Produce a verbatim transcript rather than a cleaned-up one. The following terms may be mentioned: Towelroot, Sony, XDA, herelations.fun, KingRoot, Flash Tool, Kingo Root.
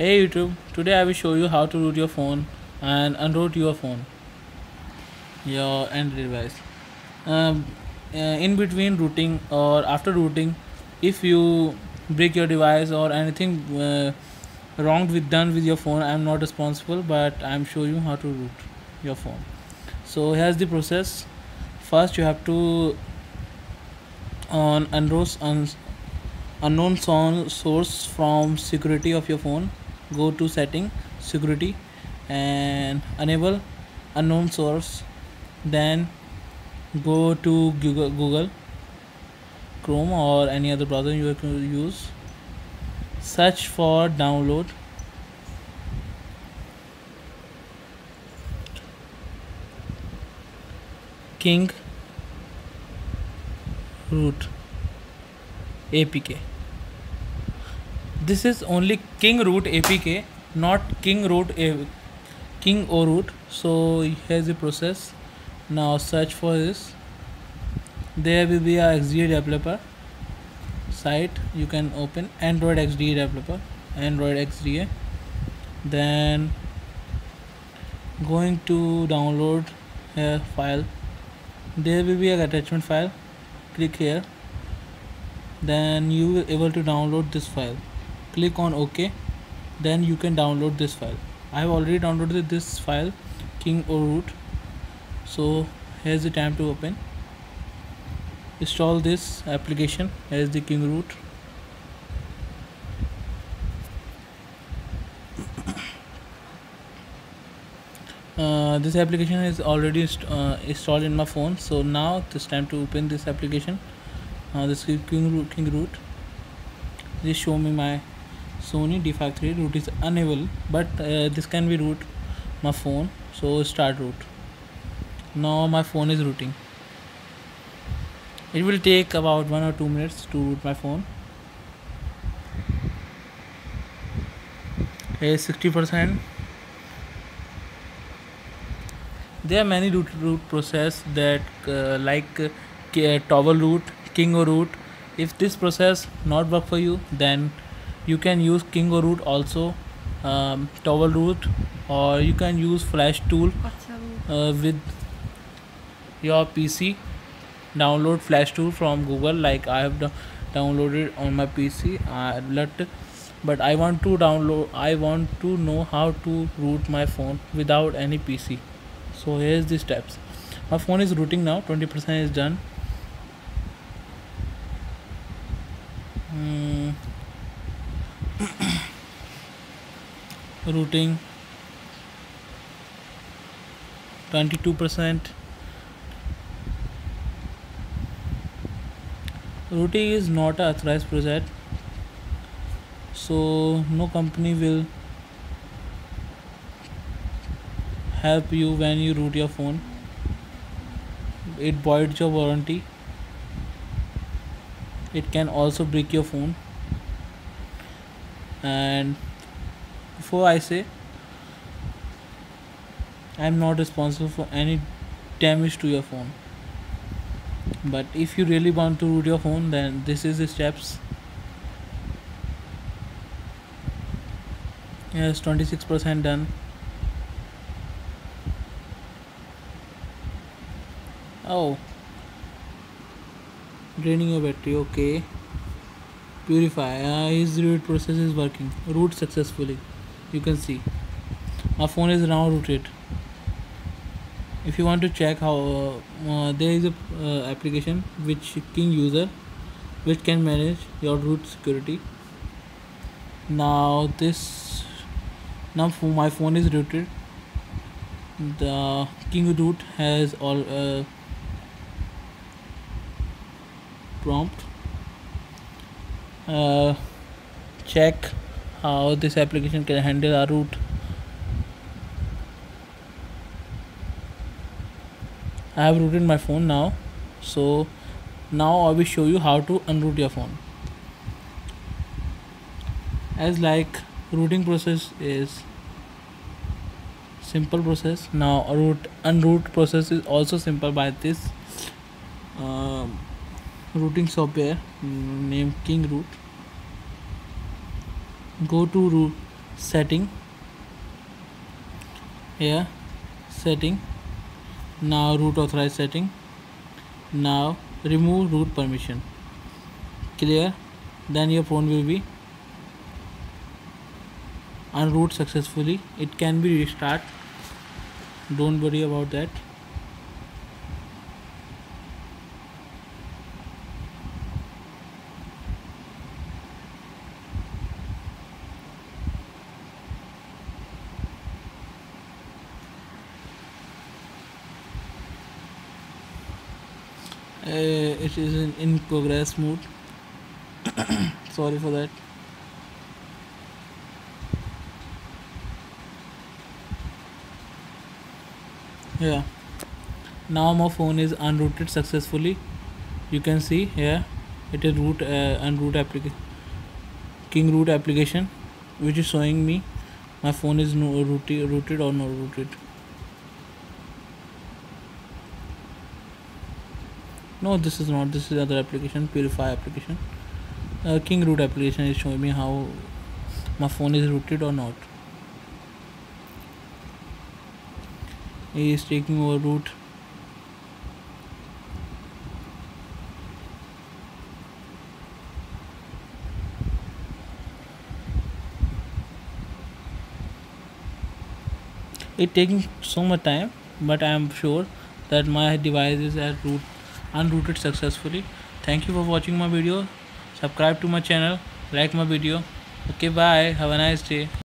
Hey YouTube, today I will show you how to root your phone and unroot your phone, your end device. Um, uh, in between rooting or after rooting, if you break your device or anything uh, wrong with done with your phone, I am not responsible, but I am show you how to root your phone. So here's the process. First you have to on unroot un unknown source from security of your phone. Go to setting, security, and enable unknown source. Then go to Google, Google Chrome or any other browser you can use. Search for download. KingRoot A P K. This is only KingRoot A P K, not KingRoot Kingo Root. So here's the process. Now search for this. There will be a X D A developer site. You can open Android X D A developer, Android X D A. Then going to download a file. There will be an attachment file. Click here. Then you will able to download this file. Click on OK. Then you can download this file. I have already downloaded this file, Kingo Root. So here's the time to open. Install this application as the Kingo Root. Uh, this application is already uh, installed in my phone. So now it's time to open this application. Uh, this is KingRoot. KingRoot. This show me my Sony D five three. Root is unable, but uh, this can be root my phone. So start root. Now my phone is rooting. It will take about one or two minutes to root my phone. Here is sixty percent. There are many root root process that uh, like uh, Towelroot, Kingo Root. If this process not work for you, then you can use Kingo Root also, um, Towelroot, or you can use Flash Tool uh, with your P C. Download Flash Tool from Google, like I have downloaded on my P C. I let, but I want to download. I want to know how to root my phone without any P C. So here's the steps. My phone is rooting now. twenty percent is done. Mm. Rooting twenty-two percent. Rooting is not an authorized project, so no company will help you when you root your phone. It voids your warranty. It can also break your phone. And before I say, I am not responsible for any damage to your phone, but if you really want to root your phone, then this is the steps. Yes, twenty-six percent done. Oh, draining your battery. Okay, purify. Uh, his root process is working. Root successfully. You can see my phone is now rooted. If you want to check how, uh, there is a uh, application which King user which can manage your root security. Now this now my phone is rooted. The Kingo Root has all uh, prompt. Uh, check how this application can handle our root. I have rooted my phone now, so now I will show you how to unroot your phone. As like rooting process is simple process, now root unroot process is also simple by this uh, rooting software named KingRoot. Go to root setting here, setting, now root authorize setting, now remove root permission, clear. Then your phone will be unroot successfully. It can be restart, don't worry about that. Uh, it is in, in progress mode. Sorry for that. Yeah, now my phone is unrooted successfully. You can see here it is root uh, unroot application, KingRoot application, which is showing me my phone is no rooted, rooted or not rooted. No, this is not, this is other application, purify application. Uh, KingRoot application is showing me how my phone is rooted or not. He is taking over root. It taking so much time, but I am sure that my device is at root, unrooted successfully. Thank you for watching my video. Subscribe to my channel, like my video. Okay, bye, have a nice day.